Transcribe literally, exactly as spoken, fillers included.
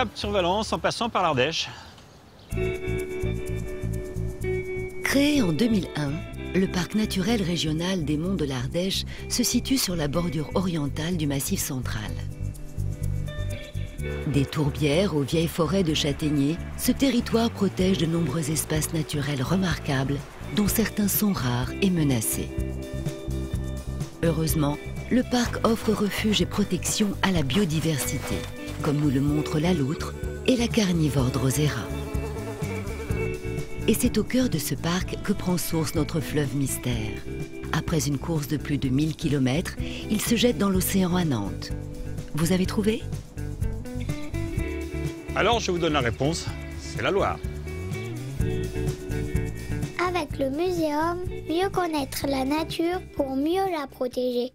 Cap sur Valence en passant par l'Ardèche. Créé en deux mille un, le parc naturel régional des Monts de l'Ardèche se situe sur la bordure orientale du Massif central. Des tourbières aux vieilles forêts de châtaigniers, ce territoire protège de nombreux espaces naturels remarquables, dont certains sont rares et menacés. Heureusement, le parc offre refuge et protection à la biodiversité, comme nous le montre la loutre et la carnivore Drosera. Et c'est au cœur de ce parc que prend source notre fleuve mystère. Après une course de plus de mille kilomètres, il se jette dans l'océan à Nantes. Vous avez trouvé ? Alors je vous donne la réponse, c'est la Loire. Avec le muséum, mieux connaître la nature pour mieux la protéger.